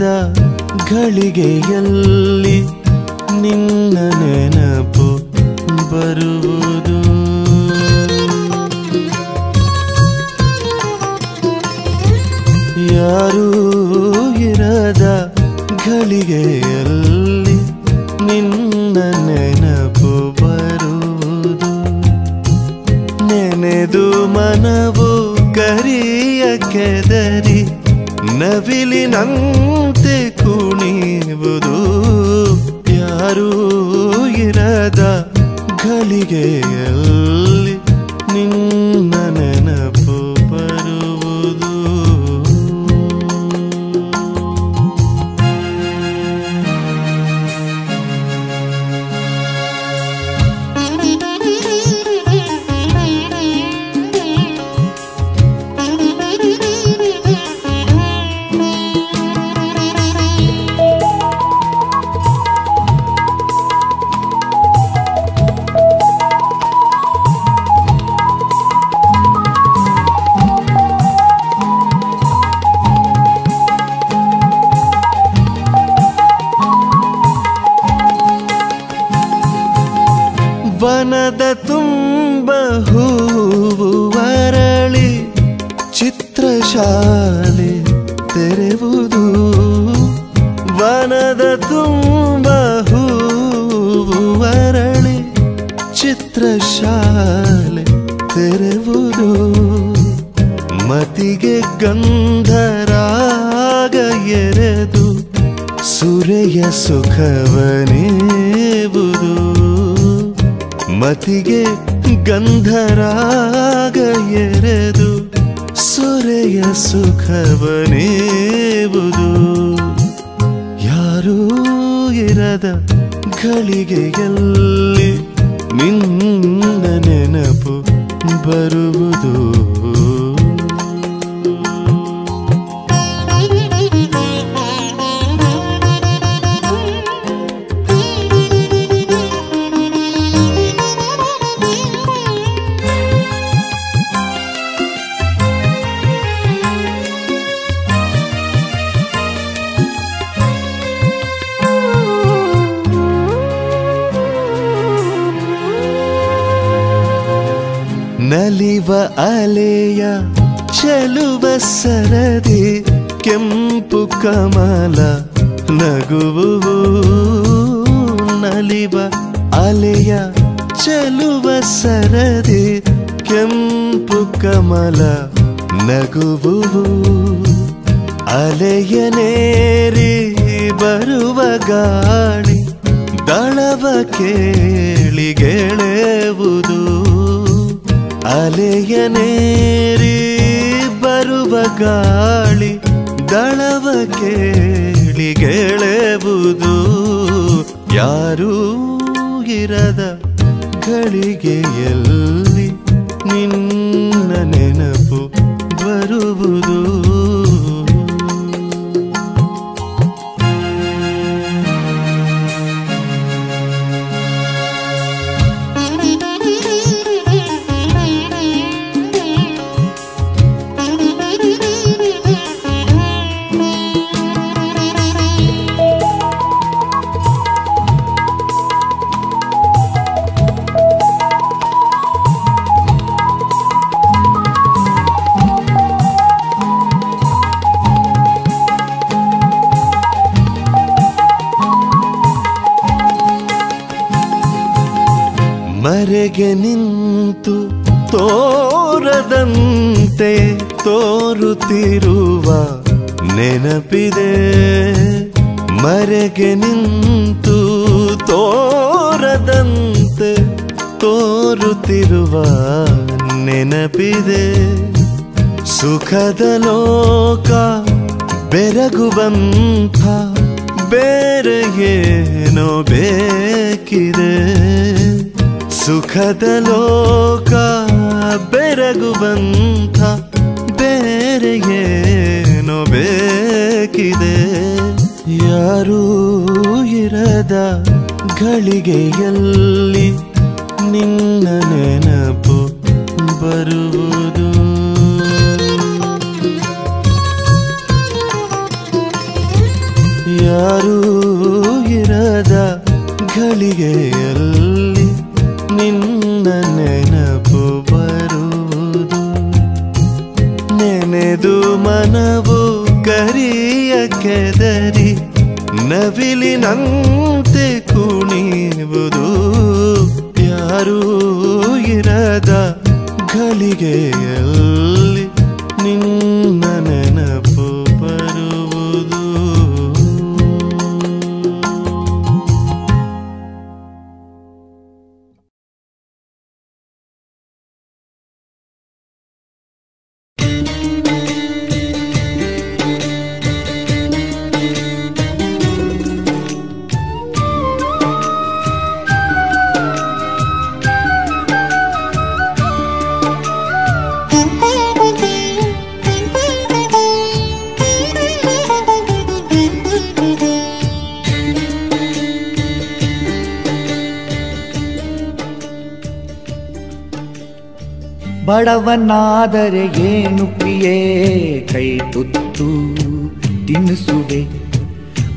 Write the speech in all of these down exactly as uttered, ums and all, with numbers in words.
ಕಳೆದ ಘಳಿಗೆಯಲ್ಲಿ ನಿನ್ನ ನೆನಪು ಬರುವುದು. ಯಾರೂ ಇರದ ಘಳಿಗೆಯಲ್ಲಿ ನಿನ್ನ ನೆನಪು ಬರುವುದು. ನೆನೆದು ಮನವು ಕರಿಯ ಕೆದರಿ ನವಿಲಿನಂತೆ ಕುಣಿಯುವುದು. ಯಾರೂ ಇರದ ಘಳಿಗೆಯಲ್ಲಿ ನಿನ್ನ ನೆನಪು ಬರುವುದು. ವನದ ತುಂಬ ಹೂವು ಅರಳಿ ಚಿತ್ರಶಾಲೆ ತೆರೆವುದು. ವನದ ತುಂಬ ಹೂವು ಅರಳಿ ಚಿತ್ರಶಾಲೆ ತೆರೆವುದು. ಮತಿಗೆ ಗಂಧರಾಗ ಎರೆದು ಸುರೆಯ ಸುಖವನೇವುದು. ಮತಿಗೆ ಗಂಧರಾಗ ಎರೆದು ಸುರೆಯ ಸುಖವನೇವುದು. ಯಾರೂ ಇರದ ಘಳಿಗೆಯಲ್ಲಿ ನಿನ್ನ ನೆನಪು ಬರುವುದು. ನಲಿವ ಅಲೆಯ ಚೆಲುವ ಸರದಿ ಕೆಂಪು ಕಮಲ ನಗುವು. ನಲಿವ ಅಲೆಯ ಚೆಲುವ ಸರದಿ ಕೆಂಪು ಕಮಲ ನಗುವು. ಅಲೆಯನೇರಿ ಬರುವ ಗಾಳಿ ದಳವ ಕೇಳಿಗೆಳೆವುದು. ಅಲೆಯನೇರಿ ಬರುವ ಗಾಳಿ ದಳವ ಕೇಳಿಗೆಳೆವುದು. ಯಾರೂ ಇರದ ಘಳಿಗೆಯಲ್ಲಿ ನಿನ್ನ ನೆನಪು ಬರುವುದು. ಮರೆಗೆ ನಿಂತು ತೋರದಂತೆ ತೋರುತ್ತಿರುವ ನೆನಪಿದೆ. ಮರೆಗೆ ನಿಂತು ತೋರದಂತೆ ತೋರುತ್ತಿರುವ ನೆನಪಿದೆ. ಸುಖದ ಲೋಕ ಬೆರಗುವಂಥ ಬೇರೆ ಏನೋ ಬೇಕಿದೆ. ಸುಖದ ಲೋಕ ಬೆರಗುವಂಥ ಬೇರೆ ಏನೋ ಬೇಕಿದೆ. ಯಾರೂ ಇರದ ಘಳಿಗೆಯಲ್ಲಿ ನಿನ್ನ ನೆನಪು ಬರುವುದು. ಯಾರೂ ಇರದ ಘಳಿಗೆಯಲ್ಲಿ ನಿನ್ನ ನೆನಪು ಬರುವುದು. ನೆನೆದು ಮನವು ಕರಿಯ ಕೆದರಿ ನವಿಲಿನಂತೆ ಕುಣಿಯುವುದು. ಯಾರೂ ಇರದ ಘಳಿಗೆಯಲ್ಲಿ ನಿನ್ನ ನೆನಪು ಬರುವುದು. ಬಡವನಾದರೆ ಏನು ಪ್ರಿಯೆ ಕೈ ತುತ್ತು ತಿನ್ನಿಸುವೆ.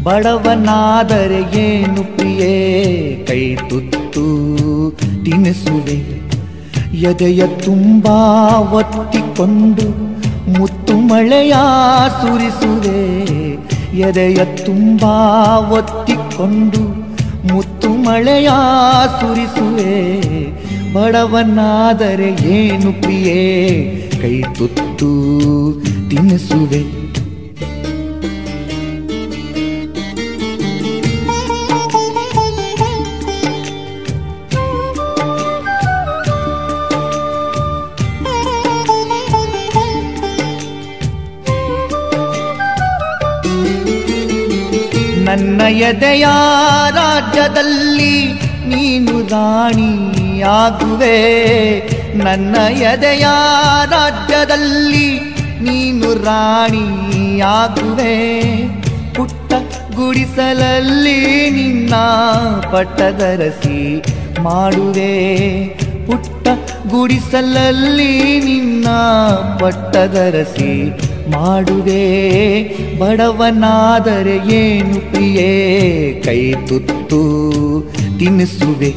ಬಡವನಾದರೆ ಏನು ಪ್ರಿಯೆ ಕೈ ತುತ್ತು ತಿನ್ನಿಸುವೆ. ಎದೆಯ ತುಂಬ ಒತ್ತಿಕೊಂಡು ಮುತ್ತು ಮಳೆಯ ಸುರಿಸುವೆ. ಎದೆಯ ತುಂಬ ಒತ್ತಿಕೊಂಡು ಮುತ್ತು ಮಳೆಯ ಸುರಿಸುವೆ. ಬಡವನಾದರೆ ಏನು ಪ್ರಿಯೆ ಕೈ ತುತ್ತು ತಿನ್ನಿಸುವೆ. ನನ್ನ ಎದೆಯ ರಾಜ್ಯದಲ್ಲಿ ನೀನು ರಾಣಿಯಾಗುವೆ. ನನ್ನ ಎದೆಯ ರಾಜ್ಯದಲ್ಲಿ ನೀನು ರಾಣಿಯಾಗುವೆ. ಪುಟ್ಟ ಗುಡಿಸಲಲ್ಲಿ ನಿನ್ನ ಪಟ್ಟದರಸಿ ಮಾಡುವೆ. ಪುಟ್ಟ ಗುಡಿಸಲಲ್ಲಿ ನಿನ್ನ ಪಟ್ಟದರಸಿ ಮಾಡುವೆ. ಬಡವನಾದರೆ ಏನು ಪ್ರಿಯೆ ಕೈ ತುತ್ತು ತಿನ್ನಿಸುವೆ.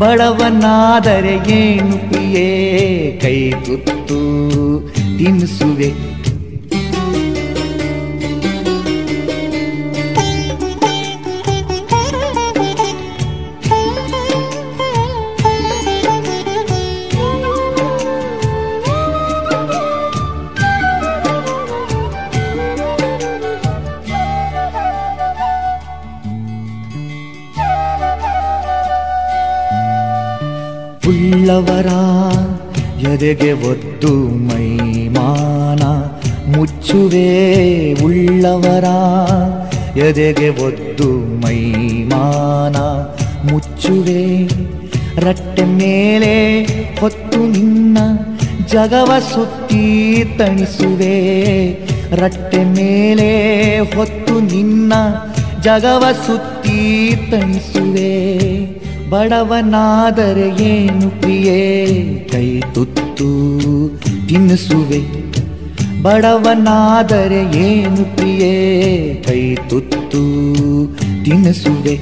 ಬಡವನಾದರೆ ಏನು ಪ್ರಿಯೆ ಕೈ ತುತ್ತು ತಿನ್ನಿಸುವೆ. ಉಳ್ಳವರ ಎದೆಗೆ ಒತ್ತು ಮೈಮಾನ ಮುಚ್ಚುವೆ. ಉಳ್ಳವರ ಎದೆಗೆ ಒತ್ತು ಮೈಮಾನ ಮುಚ್ಚುವೆ. ರಟ್ಟೆ ಮೇಲೆ ಹೊತ್ತು ನಿನ್ನ ಜಗವ ಸುತ್ತಿ ತಣಿಸುವೆ. ರಟ್ಟೆ ಮೇಲೆ ಹೊತ್ತು ನಿನ್ನ ಜಗವ ಸುತ್ತಿ ತಣಿಸುವೆ. ಬಡವನಾದರೆ ಏನು ಪ್ರಿಯೆ ಕೈ ತುತ್ತು ತಿನ್ನಿಸುವೆ. ಬಡವನಾದರೆ ಏನು ಪ್ರಿಯೆ ಕೈ ತುತ್ತು ತಿನ್ನಿಸುವೆ.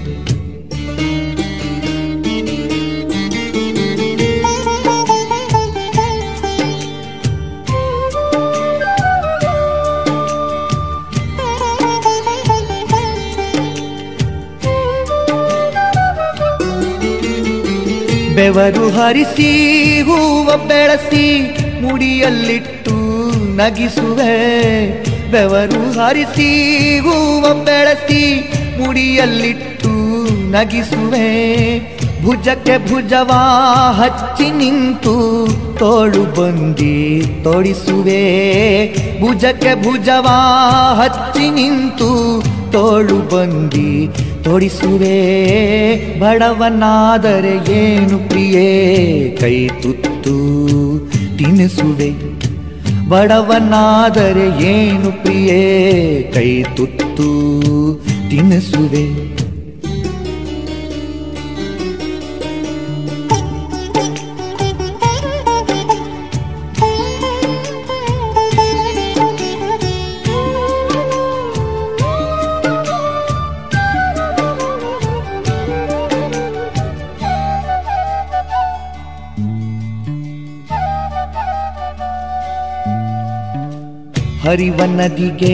ಬೆವರು ಹರಿಸಿ ಹೂವ ಬೆಳೆಸಿ ಮುಡಿಯಲ್ಲಿಟ್ಟು ನಗಿಸುವೆ. ಬೆವರು ಹರಿಸಿ ಹೂವ ಬೆಳೆಸಿ ಮುಡಿಯಲ್ಲಿಟ್ಟು ನಗಿಸುವೆ. ಭುಜಕ್ಕೆ ಭುಜವಾ ಹಚ್ಚಿ ನಿಂತು ತೋಳು ಬಂದಿ ತೊಡಿಸುವೆ. ಭುಜಕ್ಕೆ ಭುಜವಾ ಹಚ್ಚಿ ನಿಂತು ತೋಳು ಬಂದಿ ತೊಡಿಸುವೆ. ಬಡವನಾದರೆ ಏನು ಪ್ರಿಯೆ ಕೈ ತುತ್ತು ತಿನ್ನಿಸುವೆ. ಬಡವನಾದರೆ ಏನು ಪ್ರಿಯೆ ಕೈ ತುತ್ತು ತಿನ್ನಿಸುವೆ. ಹರಿವ ನದಿಗೆ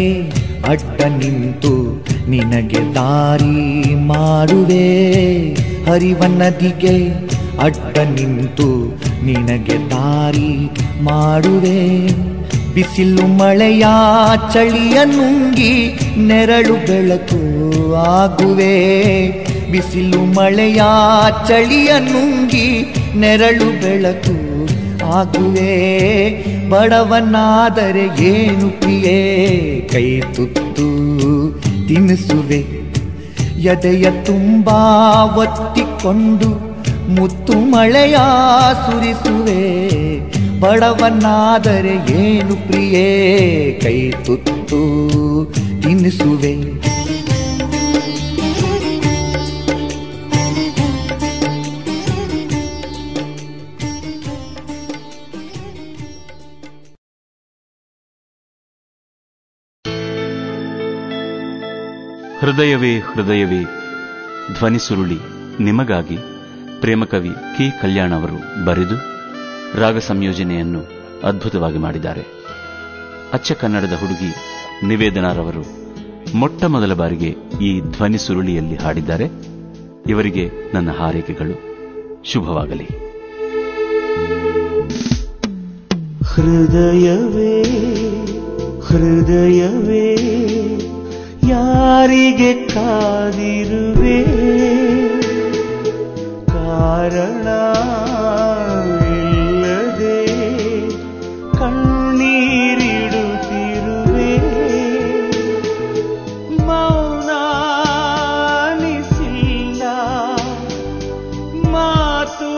ಅಡ್ಡ ನಿಂತು ನಿನಗೆ ದಾರಿ ಮಾಡುವೆ. ಹರಿವ ನದಿಗೆ ಅಡ್ಡ ನಿಂತು ನಿನಗೆ ದಾರಿ ಮಾಡುವೆ. ಬಿಸಿಲು ಮಳೆಯ ಚಳಿಯ ನುಂಗಿ ನೆರಳು ಬೆಳಕು ಆಗುವೆ. ಬಿಸಿಲು ಮಳೆಯ ಚಳಿಯ ನುಂಗಿ ನೆರಳು ಬೆಳಕು ಆಗುವೆ. ಬಡವನಾದರೆ ಏನು ಪ್ರಿಯೆ, ಕೈ ತುತ್ತು ತಿನ್ನಿಸುವೆ. ಎದೆಯ ತುಂಬ ಒತ್ತಿಕೊಂಡು ಮುತ್ತು ಮಳೆಯ ಸುರಿಸುವೆ. ಬಡವನಾದರೆ ಏನು ಪ್ರಿಯೆ, ಕೈ ತುತ್ತು ತಿನ್ನಿಸುವೆ. ಹೃದಯವೇ ಹೃದಯವೇ ಧ್ವನಿಸುರುಳಿ ನಿಮಗಾಗಿ ಪ್ರೇಮಕವಿ ಕೆ ಕಲ್ಯಾಣ್ ಅವರು ಬರೆದು ರಾಗ ಸಂಯೋಜನೆಯನ್ನು ಅದ್ಭುತವಾಗಿ ಮಾಡಿದ್ದಾರೆ. ಅಚ್ಚ ಕನ್ನಡದ ಹುಡುಗಿ ನಿವೇದನಾರವರು ಮೊಟ್ಟ ಮೊದಲ ಬಾರಿಗೆ ಈ ಧ್ವನಿಸುರುಳಿಯಲ್ಲಿ ಹಾಡಿದ್ದಾರೆ. ಇವರಿಗೆ ನನ್ನ ಹಾರೈಕೆಗಳು. ಶುಭವಾಗಲಿ. ಹೃದಯವೇ ಹೃದಯವೇ ಯಾರಿಗೆ ಕಾದಿರುವೆ, ಕಾರಣ ಇಲ್ಲದೆ ಕಣ್ಣೀರಿಡುತ್ತಿರುವೆ. ಮೌನಾನಿಸಿಲ್ಲ, ಮಾತು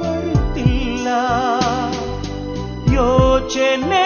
ಬರುತ್ತಿಲ್ಲ, ಯೋಚನೆ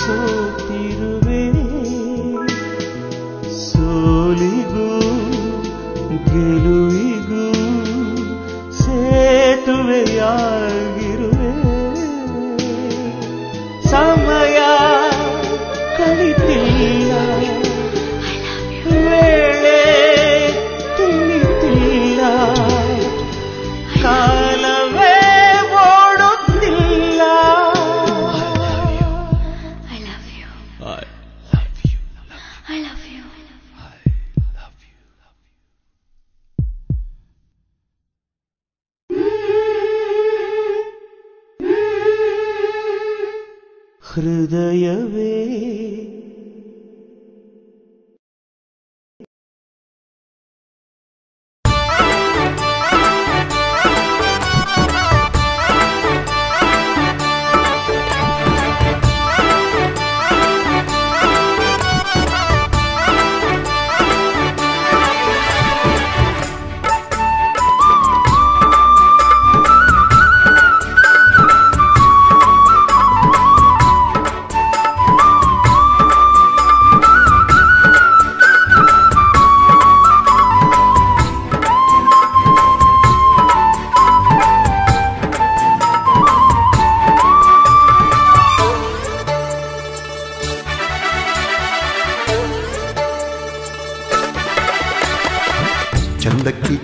ಸೋತಿರುವೆ. ಸೋ ಸೋಲಿಗೂ ಗೆಲುವಿಗೂ ಸೇತುವೆಯಾಗಿರುವೆ. ಸಮಯ ಕಳಿತಿಲ್ಲ ವೇಳೆ ತುಂಬಿತಿಲ್ಲ ಕಾಲವೇ ಓಡುತ್ತಿಲ್ಲ. I love you I love you I love you. ಹೃದಯವೇ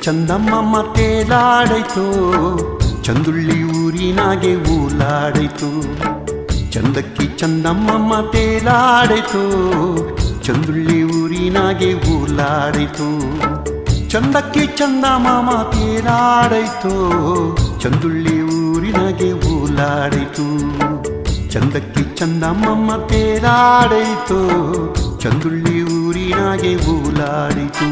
ಚಂದಮ್ಮ ಮತೇಲಾಡೈತು ಚಂದುಳ್ಳಿ ಊರಿನಾಗೆ ಊಲಾಡೈತು. ಚಂದಕ್ಕಿ ಚಂದಮ್ಮ ಮತೇಲಾಡೈತು ಚಂದುಳ್ಳಿ ಊರಿನಾಗೆ ಊಲಾಡೈತು. ಚಂದಕ್ಕಿ ಚಂದಮ್ಮ ಮತೇಲಾಡೈತು ಚಂದುಳ್ಳಿ ಊರಿನಾಗೆ ಊಲಾಡೈತು. ಚಂದಕ್ಕಿ ಚಂದಮ್ಮ ಮತೇಲಾಡೈತು ಚಂದುಳ್ಳಿ ಊರಿನಾಗೆ ಊಲಾಡೈತು.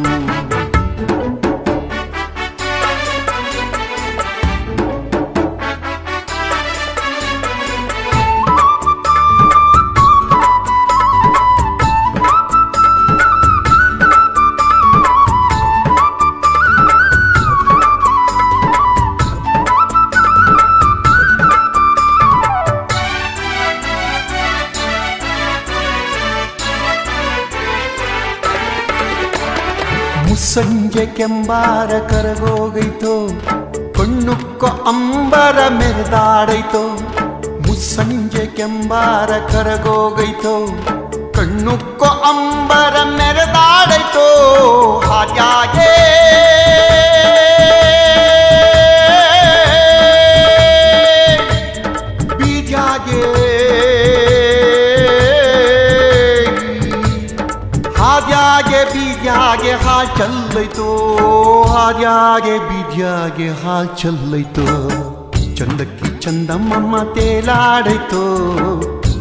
ಸಂಜೆ ಕೆಂಬಾರ ಕರಗೋಗೈತೋ ಕಣ್ಣುಕ್ಕ ಅಂಬರ ಮೆರೆದಾಡೈತೋ. ಮುಸ್ಸಂಜೆ ಕೆಂಬಾರ ಕರಗೋಗೈತೋ ಕಣ್ಣುಕ್ಕ ಅಂಬರ ಮೆರೆದಾಡೈತೋ. ಹಾಗೆ ಹಾಗೆ ಹಾಲ್ ಚಲ್ಲೈತೋ ಹಾಗೆ ಬೀದಿಯಾಗೆ ಹಾಲ್ ಚಲ್ಲೈತೋ. ಚಂದಕ್ಕಿ ಚಂದಮ್ಮ ತೇಲಾಡೈತೋ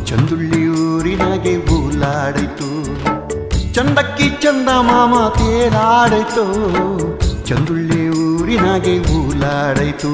ಚಂದುಳ್ಳಿ ಊರಿನಾಗೆ ಬೂಲಾಡೈತು. ಚಂದಕ್ಕಿ ಚಂದಮ್ಮ ತೇಲಾಡೈತೋ ಚಂದುಳ್ಳಿ ಊರಿನಾಗೆ ಬೂಲಾಡೈತು.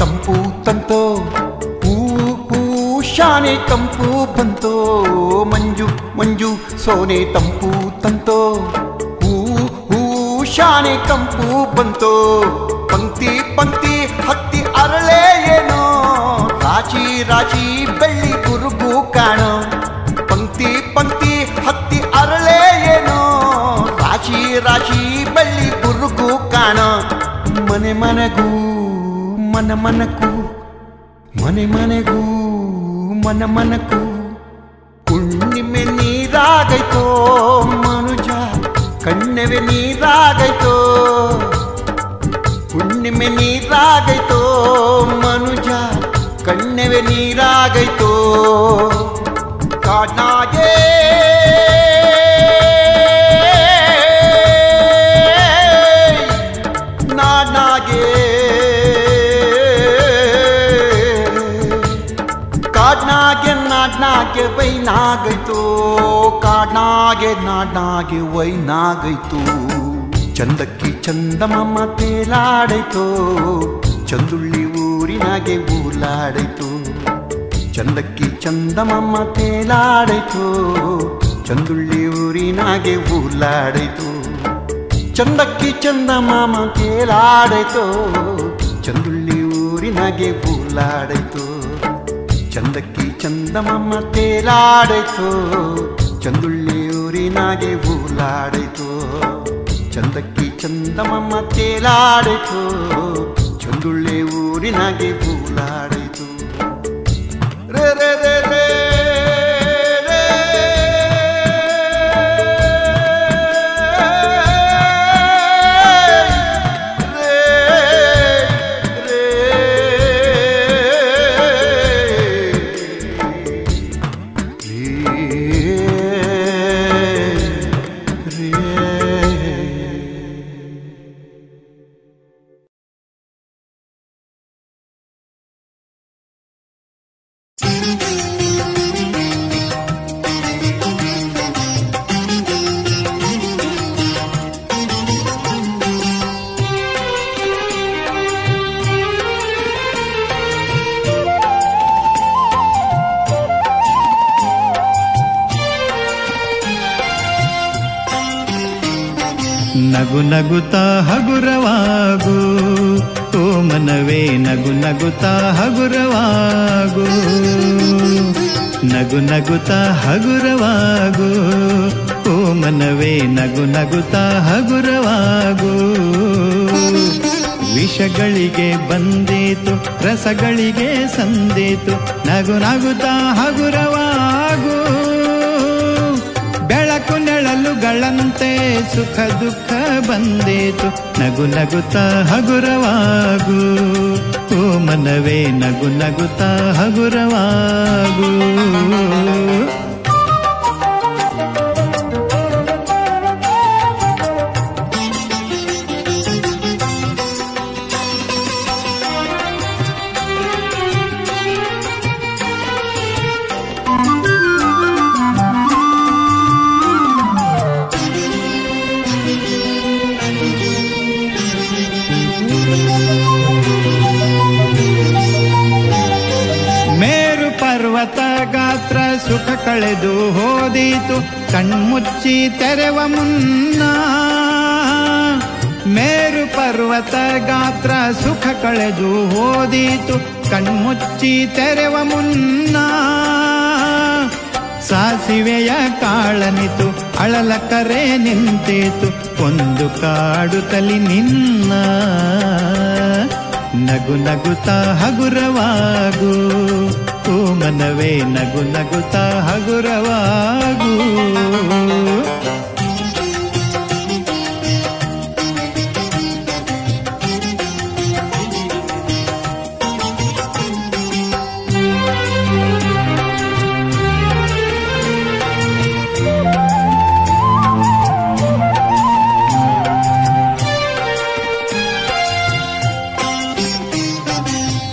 ಕಂಪು ತಂತೋ ಹೂವು ಹೂವು ಶಾನೆ ಕಂಪು ಬಂತೋ. ಮಂಜು ಮಂಜು ಸೋನೆ ತಂಪು ತಂತೋ ಹೂವು ಹೂವು ಶಾನೆ ಕಂಪು ಬಂತೋ. ಪಂಕ್ತಿ ಪಂಕ್ತಿ ಹತ್ತಿ ಅರಳೆ ಏನೋ ರಾಜಿ ರಾಜಿ ಬೆಳ್ಳಿ ಗುರುಗು ಕಾಣೋ. ಪಂಕ್ತಿ ಪಂಕ್ತಿ ಹತ್ತಿ ಅರಳೆ ಏನೋ ರಾಜಿ ರಾಜಿ ಬೆಳ್ಳಿ ಗುರುಗು ಕಾಣೋ. ಮನೆ ಮನೆಗೂ ಮನ ಮನಕು ಮನೆ ಮನೆಗೂ ಮನ ಮನಕು ಹುಣ್ಣಿಮೆ ನೀರಾಗೈತೋ. ಮನುಜ ಕಣ್ಣವೆ ನೀರಾಗೈತೋ ಹುಣ್ಣಿಮೆ ನೀರಾಗೈತೋ. ಮನುಜ ಕಣ್ಣವೆ ನೀರಾಗೈತೋ. ಕಾಡಾಗೆ ವೈ ನಾಗೈತು ಕಾಡನಾಗೆ ನಾಡನಾಗೆ ವೈ ನಾಗೈತು ಚಂದಕ್ಕಿ ಚಂದಮಮ್ಮ ತೇಲಾಡೈತು ಚಂದುಳ್ಳಿ ಊರಿನಾಗೆ ಊಲಾಡೈತು ಚಂದಕ್ಕಿ ಚಂದಮಮ್ಮ ತೇಲಾಡೈತು ಚಂದುಳ್ಳಿ ಊರಿನಾಗೆ ಊಲಾಡೈತು ಚಂದಕ್ಕಿ ಚಂದಮಮ್ಮ ತೇಲಾಡೈತು ಚಂದುಳ್ಳಿ ಊರಿನಾಗೆ ಊಲಾಡೈತು ಚಂದಕ್ಕಿ ಚಂದಮಮ್ಮ ತೇಲಾಡೈತು ಚಂದುಳ್ಳಿ ಊರಿನಾಗೆ ಊಲಾಡೈತು ಚಂದಕ್ಕಿ ಚಂದಮಮ್ಮ ತೇಲಾಡೈತು ಚಂದುಳ್ಳಿ ಊರಿನಾಗೆ ಊಲಾಡೈತು ರೇ ರೇ ರೇ ರೇ ನಗು ನಗುತ್ತಾ ಹಗುರವಾಗು ಓ ಮನವೇ ನಗು ನಗುತ್ತಾ ಹಗುರವಾಗು ನಗು ನಗುತ್ತಾ ಹಗುರವಾಗು ಓ ಮನವೇ ನಗು ನಗುತ್ತಾ ಹಗುರವಾಗು ವಿಷಗಳಿಗೆ ಬಂದೇತು ರಸಗಳಿಗೆ ಸಂದೇತು ನಗು ನಗುತ್ತಾ ಹಗುರವಾಗು ಬೆಳಕು ನೆಳಲುಗಳಂತೆ ಸುಖ ದುಃಖ ಬಂದೇತು ನಗು ನಗುತ್ತಾ ಹಗುರವಾಗು ಓ ಮನವೇ ನಗು ನಗುತ್ತಾ ಹಗುರವಾಗು ಗಾತ್ರ ಸುಖ ಕಳೆದು ಹೋದೀತು ಕಣ್ಮುಚ್ಚಿ ತೆರೆವ ಮುನ್ನ ಮೇರು ಪರ್ವತ ಗಾತ್ರ ಸುಖ ಕಳೆದು ಹೋದೀತು ಕಣ್ಮುಚ್ಚಿ ತೆರೆವ ಮುನ್ನ ಸಾಸಿವೆಯ ಕಾಳನಿತು ಅಳಲ ಕರೆ ನಿಂತೇತು ಒಂದು ಕಾಡು ತಲಿ ನಿನ್ನ ನಗು ನಗುತ್ತಾ ಹಗುರವಾಗು ಓ ಮನವೇ ನಗು ನಗುತ್ತಾ ಹಗುರವಾಗು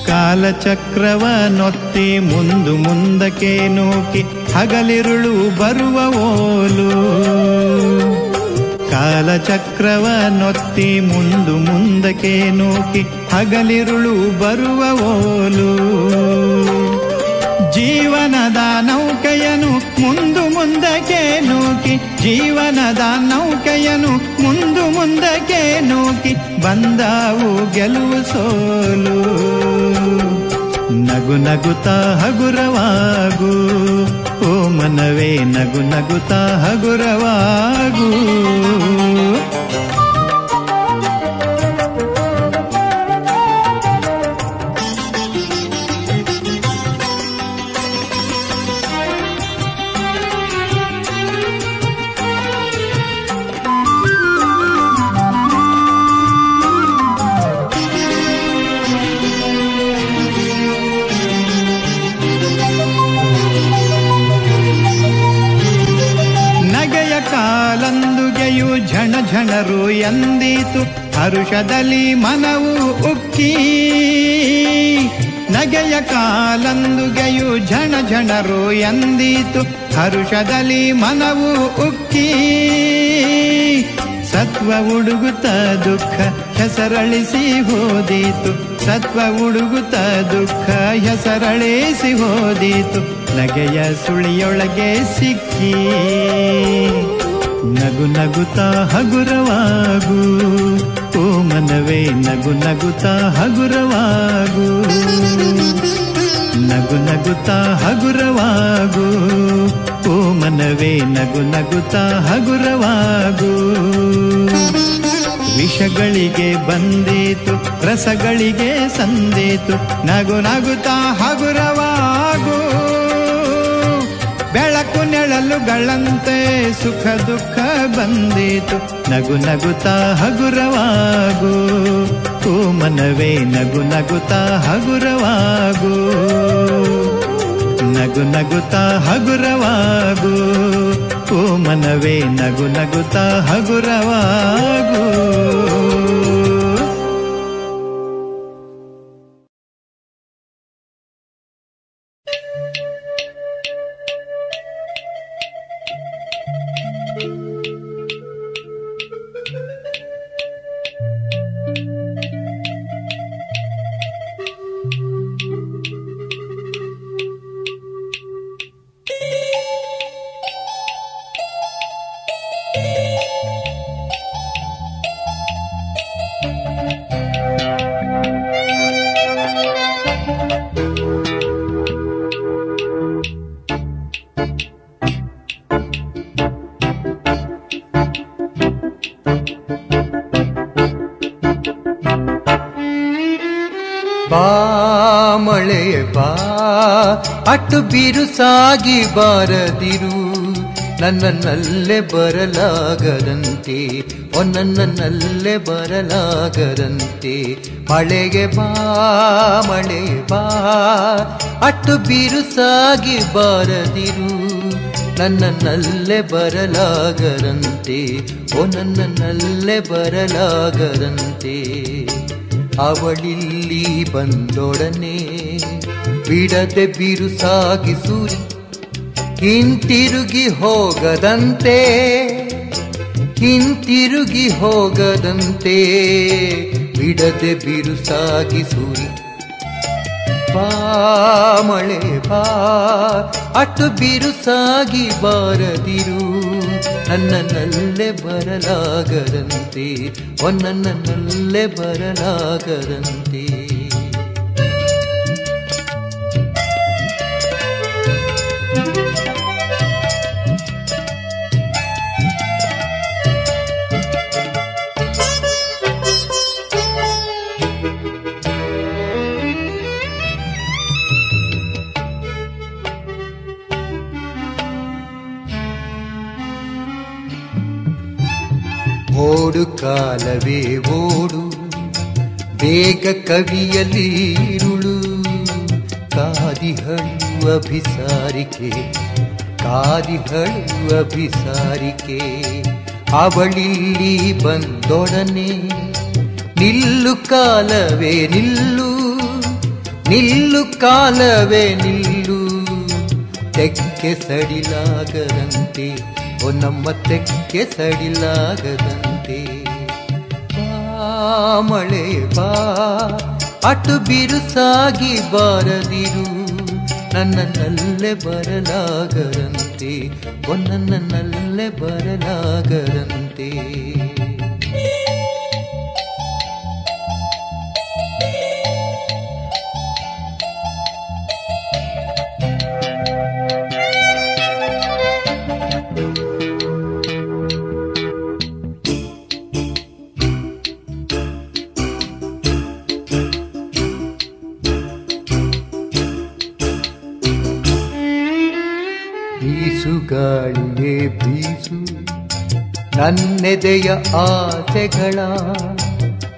ಕಾಲಚಕ್ರವ ನೊತ್ತಿ ಮುಂದು ಮುಂದಕ್ಕೆ ನೂಕಿ ಹಗಲಿರುಳು ಬರುವ ಓಲು ಕಾಲಚಕ್ರವ ನೊತ್ತಿ ಮುಂದು ಮುಂದಕ್ಕೆ ನೂಕಿ ಹಗಲಿರುಳು ಬರುವ ಓಲು ಜೀವನದ ನೌಕೆಯನು ಮುಂದು ಮುಂದಕ್ಕೆ ನೂಕಿ ಜೀವನದ ನೌಕೆಯನು ಮುಂದು ಮುಂದಕ್ಕೆ ನೂಕಿ ಬಂದಾವು ಗೆಲುವು ಸೋಲು ನಗು ನಗುತ್ತಾ ಹಗುರವಾಗು ಓ ಮನವೇ ನಗು ನಗುತ್ತಾ ಹಗುರವಾಗು ಝಣ ಝಣರು ಎಂದೀತು ಹರುಷದಲ್ಲಿ ಮನವು ಉಕ್ಕಿ ನಗೆಯ ಕಾಲಂದುಗೆಯು ಝಣ ಝಣರು ಎಂದೀತು ಹರುಷದಲ್ಲಿ ಮನವು ಉಕ್ಕಿ ಸತ್ವ ಉಡುಗುತ್ತ ದುಃಖ ಹೆಸರಳಿಸಿ ಹೋದೀತು ಸತ್ವ ಉಡುಗುತ್ತ ದುಃಖ ಹೆಸರಳಿಸಿ ಹೋದೀತು ನಗೆಯ ಸುಳಿಯೊಳಗೆ ಸಿಕ್ಕಿ ನಗು ನಗುತ್ತಾ ಹಗುರವಾಗು ಓ ಮನವೇ ನಗು ನಗುತ್ತಾ ಹಗುರವಾಗು ನಗು ನಗುತ್ತಾ ಹಗುರವಾಗು ಓ ಮನವೇ ನಗು ನಗುತ್ತಾ ಹಗುರವಾಗು ವಿಷಗಳಿಗೆ ಬಂದೀತು ರಸಗಳಿಗೆ ಸಂದೀತು ನಗು ನಗುತ್ತಾ ಹಗುರವಾಗು ಬೆಳಕು ನೆಳಲುಗಳಂತೆ ಸುಖ ದುಃಖ ಬಂದಿತು ನಗು ನಗುತ್ತಾ ಹಗುರವಾಗು ಓ ಮನವೇ ನಗು ನಗುತ್ತಾ ಹಗುರವಾಗು ನಗು ನಗುತ್ತಾ ಹಗುರವಾಗು ಓ ಮನವೇ ನಗು ನಗುತ್ತಾ ಹಗುರವಾಗು ಬಿರುಸಾಗಿ ಬಾರದಿರು ನನ್ನನ್ನಲ್ಲೇ ಬರಲಾಗದಂತೆ ಓ ನನ್ನನ್ನಲ್ಲೇ ಬರಲಾಗದಂತೆ ಮಳೆಗೆ ಬಾ ಮಳೆ ಬಾ ಅಟ್ಟು ಬಿರುಸಾಗಿ ಬಾರದಿರು ನನ್ನನ್ನಲ್ಲೇ ಬರಲಾಗದಂತೆ ಓ ನನ್ನನ್ನಲ್ಲೇ ಬರಲಾಗದಂತೆ ಅವಳಿಲ್ಲಿ ಬಂದೊಡನೆ ಬಿಡದೆ ಬಿರುಸಾಗಿ ಸುರಿ ಹಿಂತಿರುಗಿ ಹೋಗದಂತೆ ಹಿಂತಿರುಗಿ ಹೋಗದಂತೆ ಬಿಡದೆ ಬಿರುಸಾಗಿ ಸುರಿ ಬಾ ಮಳೆ ಬಾ ಅಟ್ಟು ಬಿರುಸಾಗಿ ಬಾರದಿರು ನನ್ನನ್ನಲ್ಲೇ ಬರಲಾಗದಂತೆ ಓ ನನ್ನನ್ನಲ್ಲೇ ಬರಲಾಗದಂತೆ ಓಡು ಕಾಲವೇ ಓಡು ಬೇಗ ಕವಿಯಲ್ಲಿ ಇರುಳು ಕಾದಿಹಳು ಅಭಿಸಾರಿಕೆ ಕಾದಿಹಳು ಅಭಿಸಾರಿಕೆ ಅವಳಿಲ್ಲಿ ಬಂದೊಡನೆ ನಿಲ್ಲು ಕಾಲವೇ ನಿಲ್ಲು ನಿಲ್ಲು ಕಾಲವೇ ನಿಲ್ಲು ತೆಕ್ಕೆ ಸಡಿಲಾಗದಂತೆ ಓ ನಮ್ಮ ತೆಕ್ಕೆ ಸಡಿಲಾಗದಂತೆ ಮಳೆ ಬಾ ಅಟ್ಟು ಬಿರುಸಾಗಿ ಬಾರದಿರು ನನ್ನನ್ನಲ್ಲೇ ಬರಲಾಗದಂತೆ ಓ ನನ್ನನ್ನಲ್ಲೇ ಬರಲಾಗದಂತೆ ಗಾಳಿಯೇ ಬೀಸು ನನ್ನೆದೆಯ ಆಸೆಗಳ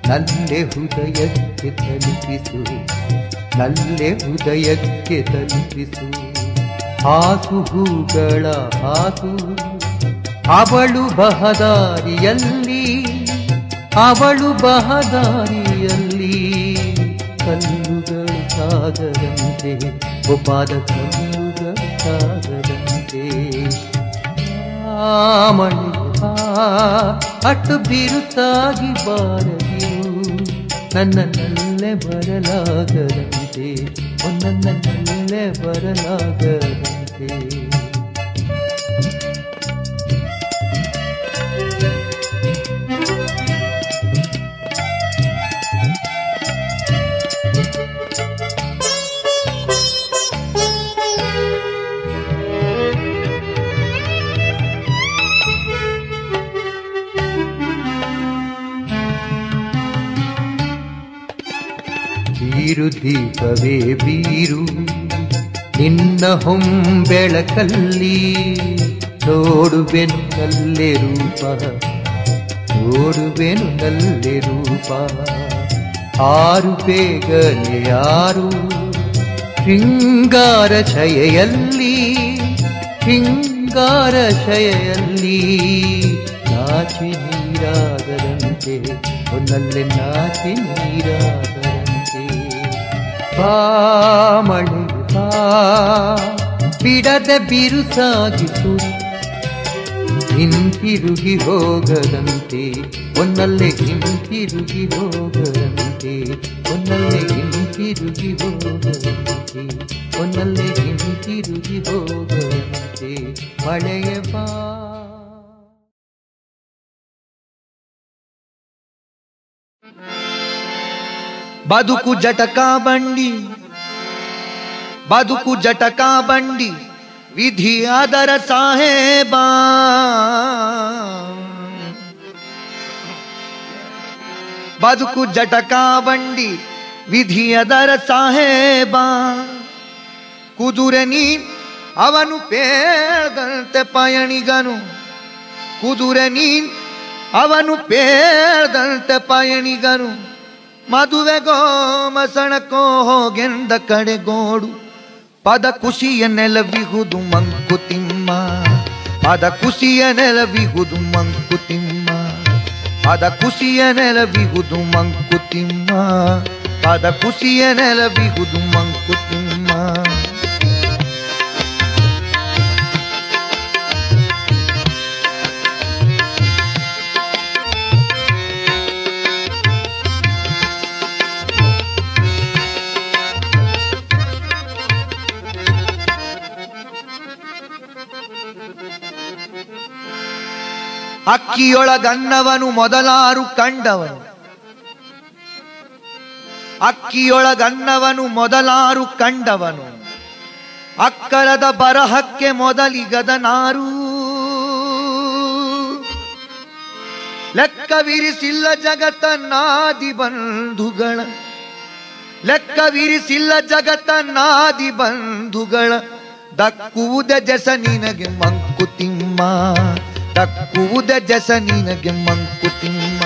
ನಲ್ಲೆ ಹೃದಯಕ್ಕೆ ತಲುಪಿಸು ನಲ್ಲೆ ಹೃದಯಕ್ಕೆ ತಲುಪಿಸು ಹಾಸು ಹೂಗಳ ಹಾಸು ಅವಳು ಬಹದಾರಿಯಲ್ಲಿ ಅವಳು ಬಹದಾರಿಯಲ್ಲಿ ಕಲ್ಲುಗಳು ಆಗದಂತೆ ಉಪಾದ ಕವಿಯುಗಕ್ಕಾಗದಂತೆ ಮಣಿಯ ಅಟ್ಟು ಬಿರುಸಾಗಿ ಬಾರದಿಯು ನನ್ನನ್ನೇ ಬರಲಾಗದಂತೆ ನನ್ನನ್ನೇ ಬರಲಾಗದಂತೆ ಬೀರು ದೀಪವೇ ಬೀರು ನಿನ್ನ ಹೊಂಬೆಳಕಲ್ಲಿ ನೋಡುವೆನು ನಲ್ಲೆ ರೂಪ ನೋಡುವೆನು ನಲ್ಲೆ ರೂಪ ಆರು ಬೇಗನೆ ಯಾರು ಶೃಂಗಾರ ಛಯೆಯಲ್ಲಿ ಶೃಂಗಾರ ಛಯೆಯಲ್ಲಿ ನಾಚಿ ನೀರಾಗದಂತೆ ನಲ್ಲೆ ನಾಚಿ ನೀರಾಗ ಮಣಿಯುತ ಬಿಡದೆ ಬಿರುಸಾಗಿತು ಹಿಂತಿರುಗಿ ಹೋಗದಂತೆ ಒನ್ನಲ್ಲೇ ಹಿಂತಿರುಗಿ ಹೋಗದಂತೆ ಒನ್ನಲ್ಲೇ ಹಿಂತಿರುಗಿ ಹೋಗದಂತೆ ಒನ್ನಲ್ಲೇ ಹಿಂತಿರುಗಿ ಹೋಗದಂತೆ ಮಳೆಯ ಬಾ ಬದುಕು ಜಟಕಾ ಬಂಡಿ ಬದುಕು ಜಟಕಾ ಬಂಡಿ ವಿಧಿ ಅದರ ಸಾಹೇಬ ಬದುಕು ಜಟಕಾ ಬಂಡಿ ವಿಧಿ ಅದರ ಸಾಹೇಬ ಕುದುರೆ ನೀ ಅವನು ಪೇಳ್ದಂತೆ ಪಯಣಿಗನು ಕುದುರೆ ನೀ ಅವನು ಪೇಳ್ದಂತೆ ಪಯಣಿಗನು ಮದುವೆಗೋ ಮಸಣಕೋ ಹೋಗೆಂದ ಕಡೆಗೋಡು ಪದ ಕುಸಿಯ ನೆಲವಿಹುದು ಮಂಕುತಿಮ್ಮ ಪದ ಕುಸಿಯ ನೆಲವಿಹುದು ಮಂಕುತಿಮ್ಮ ಪದ ಕುಸಿಯ ನೆಲವಿಹುದು ಮಂಕುತಿಮ್ಮ ಪದ ಕುಸಿಯ ನೆಲವಿಹುದು ಮಂಕುತಿಮ್ಮ ಅಕ್ಕಿಯೊಳಗನ್ನವನು ಮೊದಲಾರು ಕಂಡವನು ಅಕ್ಕಿಯೊಳಗನ್ನವನು ಮೊದಲಾರು ಕಂಡವನು ಅಕ್ಕರದ ಬರಹಕ್ಕೆ ಮೊದಲಿಗದನಾರು ಲೆಕ್ಕವಿರಿಸಿಲ್ಲ ಜಗತ್ತನ್ನಾದಿ ಬಂಧುಗಳ ಲೆಕ್ಕವಿರಿಸಿಲ್ಲ ಜಗತ್ತನ್ನಾದಿ ಬಂಧುಗಳ ದಕ್ಕುವುದ ಜಸ ನಿನಗೆ ಮಂಕುತಿಮ್ಮ ದಕ್ಕುವುದ ಜಸ ನಿನಗೆ ಮಂಕುತಿಮ್ಮ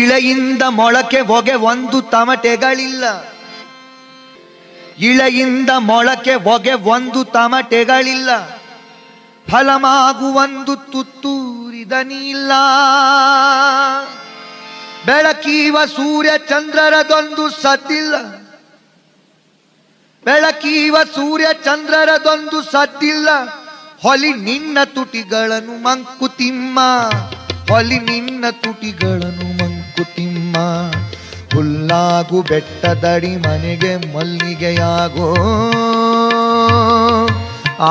ಇಳೆಯಿಂದ ಮೊಳಕೆ ಹೊಗೆ ಒಂದು ತಮಟೆಗಳಿಲ್ಲ ಇಳೆಯಿಂದ ಮೊಳಕೆ ಹೊಗೆ ಒಂದು ತಮಟೆಗಳಿಲ್ಲ ಫಲಮಾಗುವೊಂದು ತುತ್ತೂರಿದನಿಲ್ಲ ಬೆಳಕೀವ ಸೂರ್ಯ ಚಂದ್ರರದೊಂದು ಸದ್ದಿಲ್ಲ ಬೆಳಕೀವ ಸೂರ್ಯ ಚಂದ್ರರದೊಂದು ಸದ್ದಿಲ್ಲ ಹೊಲಿ ನಿನ್ನ ತುಟಿಗಳನ್ನು ಮಂಕುತಿಮ್ಮ ಹೊಲಿ ನಿನ್ನ ತುಟಿಗಳನ್ನು ಮಂಕುತಿಮ್ಮ ಹುಲ್ಲಾಗು ಬೆಟ್ಟದಡಿ ಮನೆಗೆ ಮಲ್ಲಿಗೆಯಾಗೋ ಆ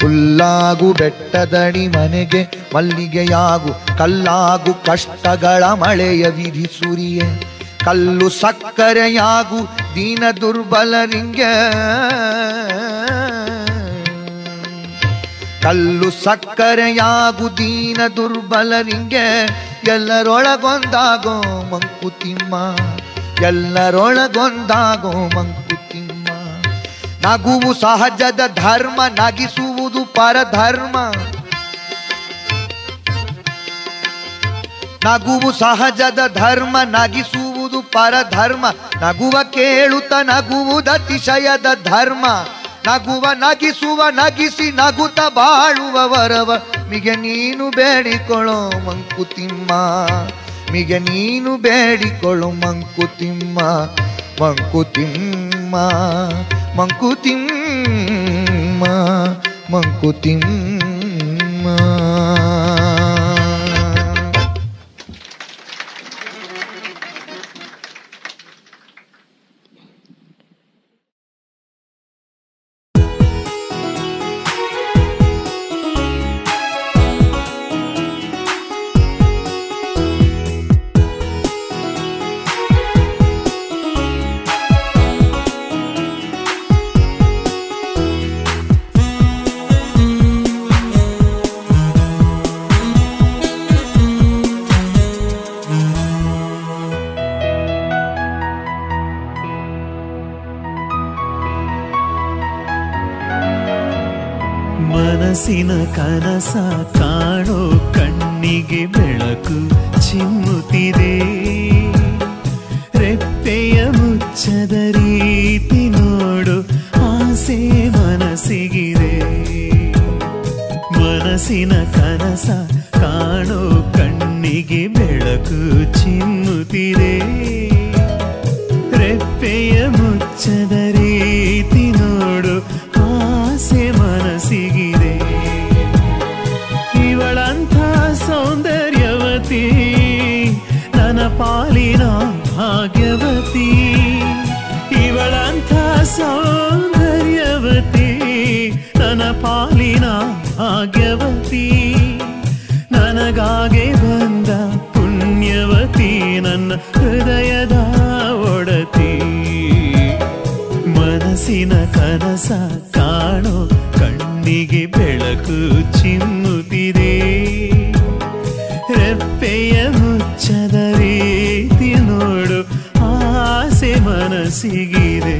ಹುಲ್ಲಾಗು ಬೆಟ್ಟದಡಿ ಮನೆಗೆ ಮಲ್ಲಿಗೆಯಾಗು ಕಲ್ಲಾಗು ಕಷ್ಟಗಳ ಮಳೆಯ ವಿಧಿ ಸುರಿಯೆ ಕಲ್ಲು ಸಕ್ಕರೆಯಾಗು ದೀನ ದುರ್ಬಲರಿಗೆ ಕಲ್ಲು ಸಕ್ಕರೆಯಾಗು ದೀನ ದುರ್ಬಲರಿಗೆ ಎಲ್ಲರೊಳಗೊಂದಾಗೋ ಮಂಕುತಿಮ್ಮ ಎಲ್ಲರೊಳಗೊಂದಾಗೋ ಮಂಕುತಿಮ್ಮ ನಗುವು ಸಹಜದ ಧರ್ಮ ನಗಿಸುವುದು ಪರಧರ್ಮ ನಗುವು ಸಹಜದ ಧರ್ಮ ನಗಿಸುವುದು ಪರಧರ್ಮ ನಗುವ ಕೇಳುತ್ತ ನಗುವುದತಿಶಯದ ಧರ್ಮ ನಗುವ ನಗಿಸುವ ನಗಿಸಿ ನಗುತ್ತ ಬಾಳುವವರವ ಮಿಗೆ ನೀನು ಬೇಡಿಕೊಳ್ಳೋ ಮಂಕುತಿಮ್ಮ ಮಿಗೆ ನೀನು ಬೇಡಿಕೊಳ್ಳೋ ಮಂಕುತಿಮ್ಮ ಮಂಕುತಿಮ್ಮ ಮಂಕುತಿಮ್ಮ ಮಂಕುತಿಮ್ಮ. ಮನಸಿನ ಕನಸ ಕಾಣೋ ಕಣ್ಣಿಗೆ ಬೆಳಕು ಚಿಮ್ಮುತ್ತಿದೆ, ರೆಪ್ಪೆಯ ಮುಚ್ಚದ ರೀತಿ ನೋಡು ಆಸೆ ಮನಸ್ಸಿಗಿದೆ. ಮನಸಿನ ಕನಸ ಕಾಣೋ ಕಣ್ಣಿಗೆ ಬೆಳಕು ಚಿಮ್ಮುತ್ತಿದೆ, ರೆಪ್ಪೆಯ ಮುಚ್ಚದ ರೀತಿ ನೋಡು ಆಸೆ ಮನಸ್ಸಿಗಿದೆ. ಸೌಂದರ್ಯವತಿ ನನ್ನ ಪಾಲಿನ ಭಾಗ್ಯವತಿ, ಇವಳಂಥ ಸೌಂದರ್ಯವತಿ ನನ್ನ ಪಾಲಿನ ಭಾಗ್ಯವತಿ, ನನಗಾಗಿ ಬಂದ ಪುಣ್ಯವತಿ ನನ್ನ ಹೃದಯದ ಒಡತಿ. ಮನಸ್ಸಿನ ಕನಸ ಕಾಣೋ ಕಣ್ಣಿಗೆ ಬೆಳಕು ಚಿಮ್ಮುತ್ತಿದೆ, ರೆಪ್ಪೆಯ ಮುಚ್ಚದ ರೀತಿ ನೋಡು ಆಸೆ ಮನಸ್ಸಿಗಿದೆ.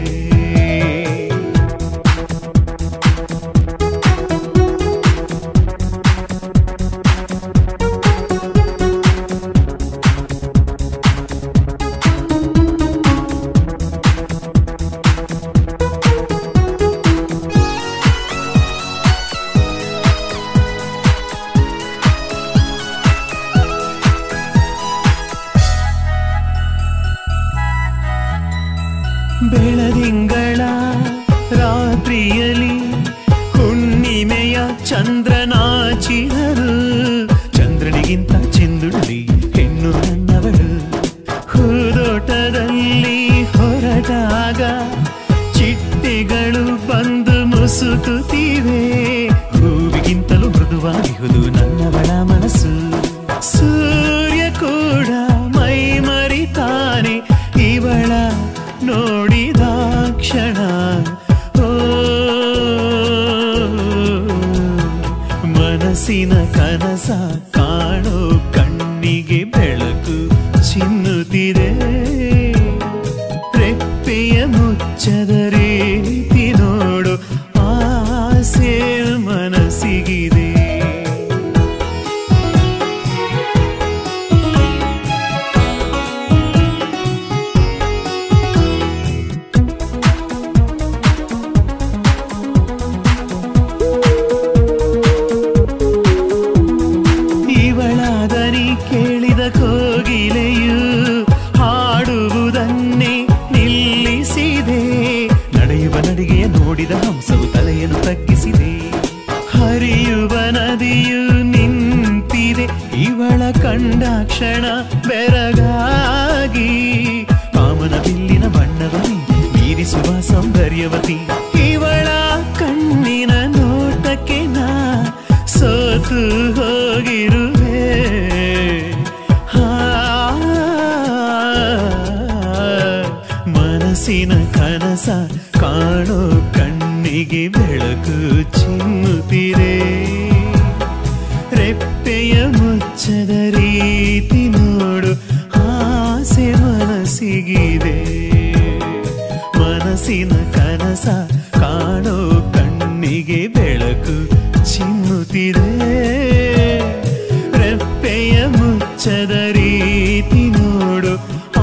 ಮನಸ್ಸಿನ ಕನಸ ಕಾಣೋ ಕಣ್ಣಿಗೆ ಬೆಳಕು ಚಿಮ್ಮುತ್ತಿದೆ ರೆಪ್ಪೆಯ ಮುಚ್ಚದ ರೀತಿ ನೋಡು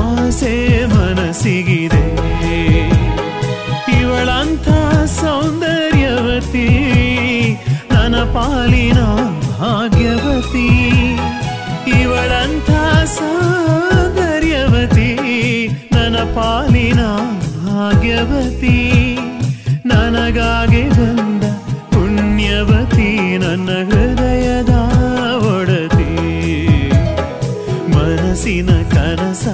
ಆಸೆ ಮನಸ್ಸಿಗಿದೆ ಇವಳಂಥ ಸೌಂದರ್ಯವತಿ ನನ್ನ ಪಾಲಿನ ಭಾಗ್ಯವತಿ ಇವಳಂಥ ಸೌಂದರ್ಯವತಿ ನನ್ನ ಪಾಲಿನ ಭಾಗ್ಯವತಿ ನನಗಾಗಿ ಬಂದ ಪುಣ್ಯವತಿ ನನ್ನ ಹೃದಯದ ಒಡತಿ ಮನಸ್ಸಿನ ಕನಸ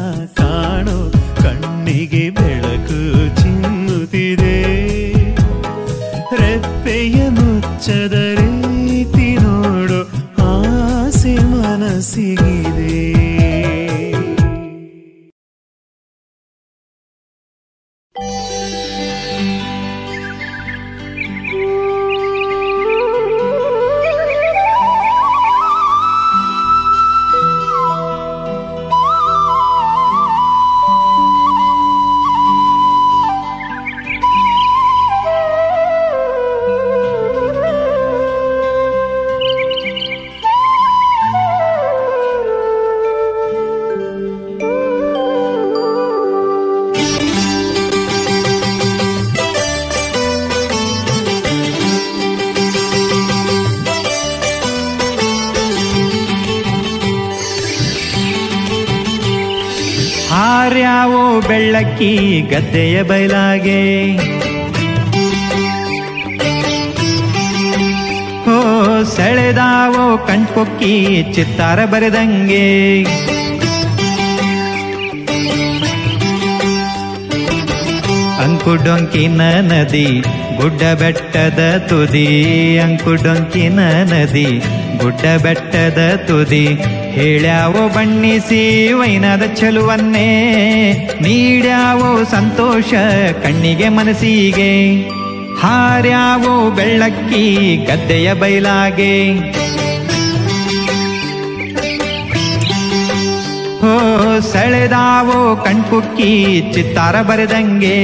ಕಾಣೋ ಕಣ್ಣಿಗೆ ಬೆಳಕು ಚಿಮ್ಮುತ್ತಿದೆ ರೆಪ್ಪೆಯ ಮುಚ್ಚದ ರೀತಿ ನೋಡು ಆಸೆ ಮನಸ್ಸಿಗಿದೆ ಬೆಳ್ಳಕ್ಕಿ ಗದ್ದೆಯ ಬಯಲಾಗೆ ಓ ಸೆಳೆದಾವೋ ಕಣ್ಕೊಕ್ಕಿ ಚಿತ್ತಾರ ಬರೆದಂಗೆ ಅಂಕುಡೊಂಕಿನ ನದಿ ಗುಡ್ಡ ಬೆಟ್ಟದ ತುದಿ ಅಂಕುಡೊಂಕಿನ ನದಿ ಗುಡ್ಡ ಬೆಟ್ಟದ ತುದಿ ಹೇಳ್ಯಾವೋ ಬಣ್ಣಿಸಿ ವೈನದ ಚಲುವನ್ನೇ ನೀಡ್ಯಾವೋ ಸಂತೋಷ ಕಣ್ಣಿಗೆ ಮನಸ್ಸಿಗೆ ಹಾರ್ಯಾವೋ ಬೆಳ್ಳಕ್ಕಿ ಗದ್ದೆಯ ಬಯಲಾಗೆ ಹೋ ಸೆಳೆದಾವೋ ಕಣ್ಕುಕ್ಕಿ ಚಿತ್ತಾರ ಬರೆದಂಗೆ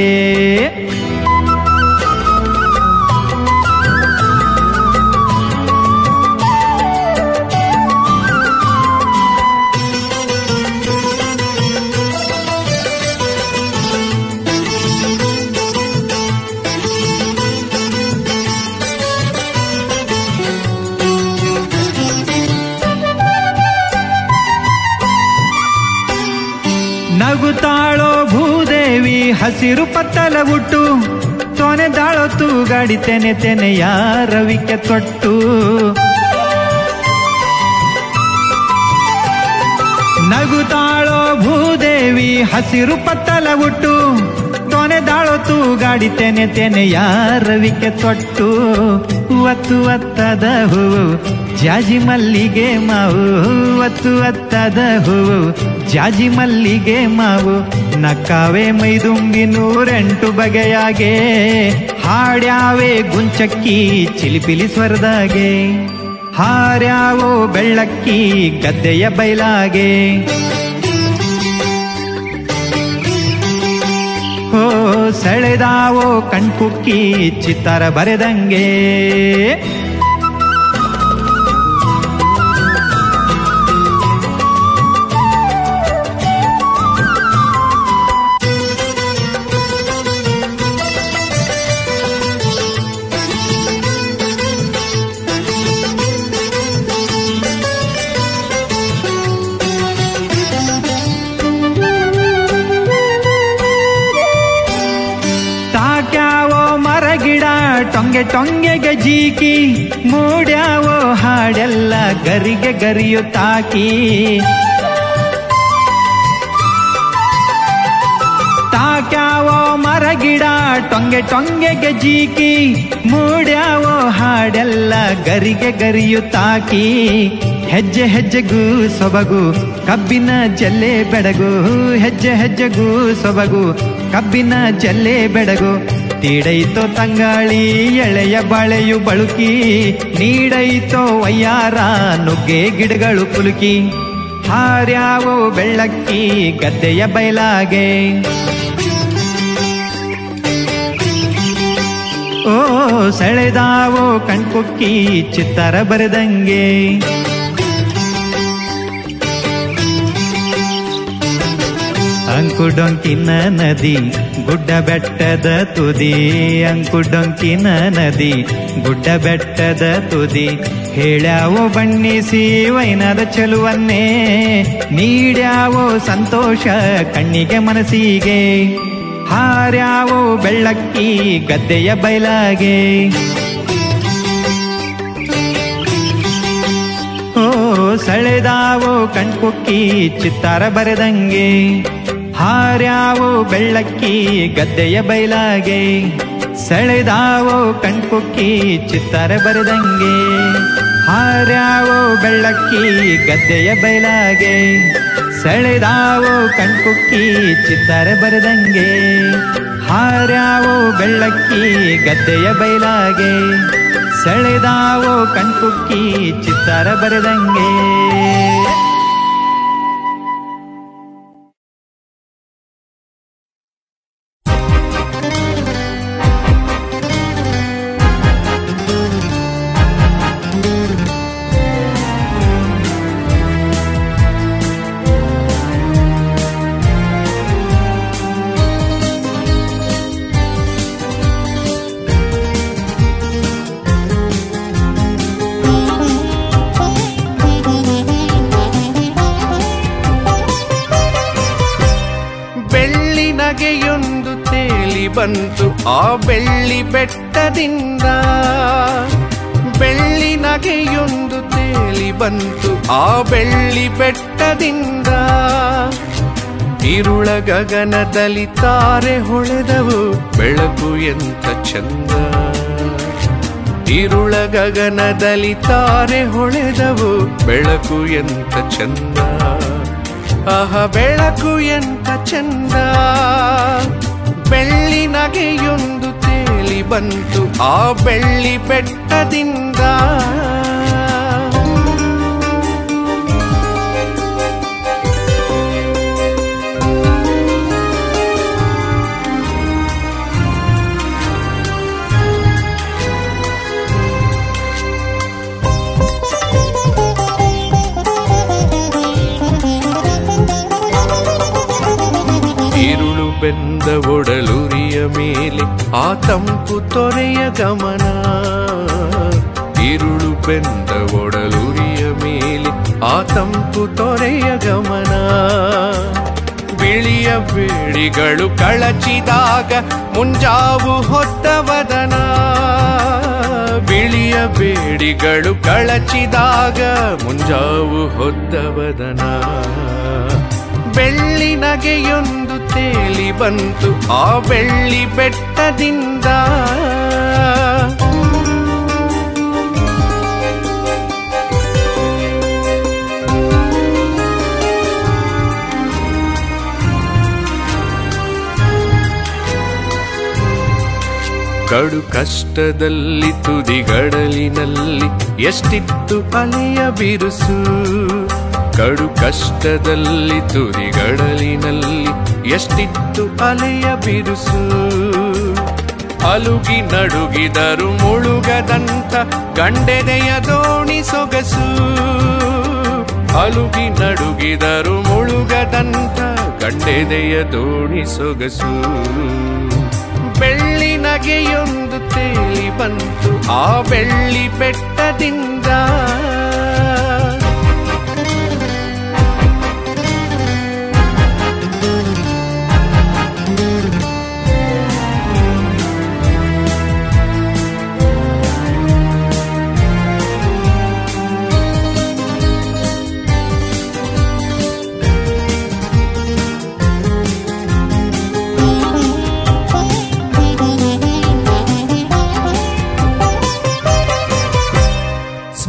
ನಗುತ್ತಾಳೋ ಭೂದೇವಿ ಹಸಿರು ಪತ್ತಲವುಟ್ಟು ತೊನೆದಾಳೋ ತೂಗಾಡಿ ತೆನೆ ತೆನೆಯ ರವಿಕೆ ತೊಟ್ಟು ನಗುತ್ತಾಳೋ ಭೂದೇವಿ ಹಸಿರು ಪತ್ತಲವುಟ್ಟು ತೊನೆದಾಳೋ ತೂಗಾಡಿ ತೆನೆ ತೆನೆಯ ರವಿಕೆ ತೊಟ್ಟು ಒತ್ತು ಒತ್ತದ ಹೂವು ಜಾಜಿ ಮಲ್ಲಿಗೆ ಮಾವು ಒತ್ತು ಒತ್ತದ ಹೂವು ಜಾಜಿ ಮಲ್ಲಿಗೆ ಮಾವು ನಕ್ಕಾವೆ ಮೈದುಂಗಿ ನೂರೆಂಟು ಬಗೆಯಾಗೆ ಹಾಡ್ಯಾವೆ ಗುಂಚಕ್ಕಿ ಚಿಲಿಪಿಲಿ ಸ್ವರದಾಗೆ ಹಾರ್ಯಾವೋ ಬೆಳ್ಳಕ್ಕಿ ಗದ್ದೆಯ ಬಯಲಾಗೆ ಹೋ ಸೆಳೆದಾವೋ ಕಣ್ಕುಕ್ಕಿ ಚಿತ್ತಾರ ಬರೆದಂಗೆ ಟೊಂಗೆ ಟೊಂಗೆಗೆ ಜೀಕಿ ಮೂಡ್ಯಾವೋ ಹಾಡೆಲ್ಲ ಗರಿಗೆ ಗರಿಯು ತಾಕಿ ತಾಕ್ಯಾವೋ ಮರಗಿಡ ಟೊಂಗೆ ಟೊಂಗೆಗೆ ಜೀಕಿ ಮೂಡ್ಯಾವೋ ಹಾಡೆಲ್ಲ ಗರಿಗೆ ಗರಿಯು ತಾಕಿ ಹೆಜ್ಜೆ ಹೆಜ್ಜೆಗೂ ಸೊಬಗು ಕಬ್ಬಿನ ಜಲ್ಲೆ ಬೆಡಗು ಹೆಜ್ಜೆ ಹೆಜ್ಜೆಗೂ ಸೊಬಗು ಕಬ್ಬಿನ ಜಲ್ಲೆ ಬೆಡಗು ತೀಡೈತೋ ತಂಗಾಳಿ ಎಳೆಯ ಬಾಳೆಯು ಬಳುಕಿ ನೀಡೈತೋ ವಯ್ಯಾರ ನುಗ್ಗೆ ಗಿಡಗಳು ಪುಲುಕಿ ಹಾರ್ಯಾವೋ ಬೆಳ್ಳಕ್ಕಿ ಗದ್ದೆಯ ಬಯಲಾಗೆ ಓ ಸೆಳೆದಾವೋ ಕಣ್ಕುಕ್ಕಿ ಚಿತ್ತರ ಬರೆದಂಗೆ ಅಂಕುಡೊಂಕಿನ ನದಿ ಗುಡ್ಡ ಬೆಟ್ಟದ ತುದಿ ಅಂಕುಡೊಂಕಿನ ನದಿ ಗುಡ್ಡ ಬೆಟ್ಟದ ತುದಿ ಹೇಳ್ಯಾವೋ ಬಣ್ಣಿಸಿ ವೈನದ ಚೆಲುವನ್ನೇ ನೀಡ್ಯಾವೋ ಸಂತೋಷ ಕಣ್ಣಿಗೆ ಮನಸ್ಸಿಗೆ ಹಾರ್ಯಾವೋ ಬೆಳ್ಳಕ್ಕಿ ಗದ್ದೆಯ ಬಯಲಾಗೆ ಓ ಸಳೆದಾವೋ ಕಣ್ಕುಕ್ಕಿ ಚಿತ್ತಾರ ಬರೆದಂಗೆ ಹಾರ್ಯಾವೋ ಬೆಳ್ಳಕ್ಕಿ ಗದ್ದೆಯ ಬಯಲಾಗೆ ಸಳೆದಾವೋ ಕಣ್ಕುಕ್ಕಿ ಚಿತ್ತಾರ ಬರೆದಂಗೆ ಹಾರ್ಯಾವೋ ಬೆಳ್ಳಕ್ಕಿ ಗದ್ದೆಯ ಬಯಲಾಗೆ ಸಳೆದಾವೋ ಕಣ್ಕುಕ್ಕಿ ಚಿತ್ತಾರ ಬರೆದಂಗೆ ಹಾರ್ಯಾವೋ ಬೆಳ್ಳಕ್ಕಿ ಗದ್ದೆಯ ಬಯಲಾಗೆ ಸಳೆದಾವೋ ಕಣ್ಕುಕ್ಕಿ ಚಿತ್ತಾರ ಬರೆದಂಗೆ. ಬಂತು ಆ ಬೆಳ್ಳಿ ಬೆಟ್ಟದಿಂದ ಬೆಳ್ಳಿ ನಗೆಯೊಂದು ತೇಲಿ ಬಂತು ಆ ಬೆಳ್ಳಿ ಬೆಟ್ಟದಿಂದ ಇರುಳ ಗಗನದಲ್ಲಿ ತಾರೆ ಹೊಳೆದವು ಬೆಳಕು ಎಂತ ಚಂದ ಇರುಳ ಗಗನದಲ್ಲಿ ತಾರೆ ಹೊಳೆದವು ಬೆಳಕು ಎಂತ ಚಂದ ಆಹ ಬೆಳಕು ಎಂತ ಚಂದ ಬೆಳ್ಳಿ ನಗೆಯೊಂದು ತೇಲಿ ಬಂತು ಆ ಬೆಳ್ಳಿ ಬೆಟ್ಟದಿಂದ ಬೆಂದ ಒಡಲುರಿಯ ಮೇಲೆ ಆ ತಂಪು ತೊರೆಯ ಗಮನ ಇರುಳು ಬೆಂದ ಒಡಲುರಿಯ ಮೇಲೆ ಆ ತಂಪು ತೊರೆಯ ಗಮನ ಬಿಳಿಯ ಬೇಡಿಗಳು ಕಳಚಿದಾಗ ಮುಂಜಾವು ಹೊತ್ತ ವದನ ಬಿಳಿಯ ಬೇಡಿಗಳು ಕಳಚಿದಾಗ ಮುಂಜಾವು ಹೊತ್ತ ವದನ ಬೆಳ್ಳಿ ನಗೆಯೊಂದು ತೇಲಿ ಬಂತು ಆ ಬೆಳ್ಳಿ ಬೆಟ್ಟದಿಂದ ಕಡು ಕಷ್ಟದಲ್ಲಿ ತುದಿಗಡಲಿನಲ್ಲಿ ಎಷ್ಟಿತ್ತು ಅಲೆಯ ಬಿರುಸು ಕಡು ಕಷ್ಟದಲ್ಲಿ ತುರಿಗಡಲಿನಲ್ಲಿ ಎಷ್ಟಿತ್ತು ಅಲೆಯ ಬಿರುಸು ಅಲುಗಿ ನಡುಗಿದರು ಮುಳುಗದಂತ ಗಂಡೆದೆಯ ದೋಣಿ ಸೊಗಸು ಅಲುಗಿ ನಡುಗಿದರು ಮುಳುಗದಂತ ಗಂಡೆದೆಯ ದೋಣಿ ಸೊಗಸು ಬೆಳ್ಳಿ ನಗೆಯೊಂದು ತೇಲಿ ಬಂತು ಆ ಬೆಳ್ಳಿ ಬೆಟ್ಟದಿಂದ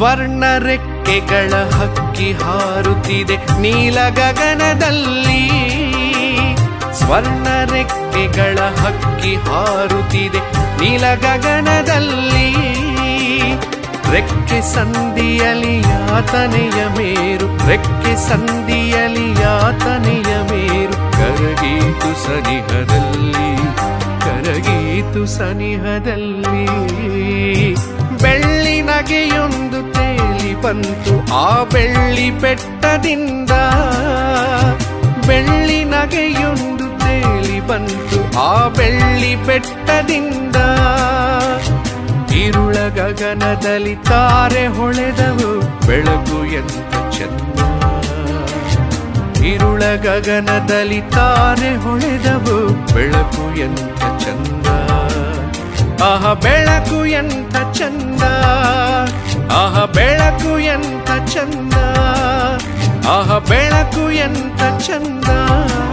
ಸ್ವರ್ಣ ರೆಕ್ಕೆಗಳ ಹಕ್ಕಿ ಹಾರುತ್ತಿದೆ ನೀಲ ಗಗನದಲ್ಲಿ ಸ್ವರ್ಣ ರೆಕ್ಕೆಗಳ ಹಕ್ಕಿ ಹಾರುತ್ತಿದೆ ನೀಲ ಗಗನದಲ್ಲಿ ರೆಕ್ಕೆ ಸಂದಿಯಲಿ ಯಾತನೆಯ ಮೇರು ರೆಕ್ಕೆ ಸಂದಿಯಲಿ ಯಾತನೆಯ ಮೇರು ಕರಗೀತು ಸನಿಹದಲ್ಲಿ ಕರ ಬೆಳಗೀತು ಸನಿಹದಲ್ಲಿ ಬೆಳ್ಳಿ ನಗೆಯೊಂದು ತೇಲಿ ಬಂತು ಆ ಬೆಳ್ಳಿ ಬೆಟ್ಟದಿಂದ ಬೆಳ್ಳಿ ನಗೆಯೊಂದು ತೇಲಿ ಬಂತು ಆ ಬೆಳ್ಳಿ ಬೆಟ್ಟದಿಂದ ಇರುಳ ಗಗನದಲ್ಲಿ ತಾರೆ ಹೊಳೆದವು ಬೆಳಗು ಎಂತ ಚಂದ ಇರುಳ ಗಗನದಲ್ಲಿ ತಾರೆ ಹೊಳೆದವು ಬೆಳಕು ಎಂತ ಚಂದ ಆಹ ಬೆಳಕು ಎಂತ ಚಂದ ಆಹ ಬೆಳಕು ಎಂತ ಚಂದ ಆಹ ಬೆಳಕು ಎಂತ ಚಂದ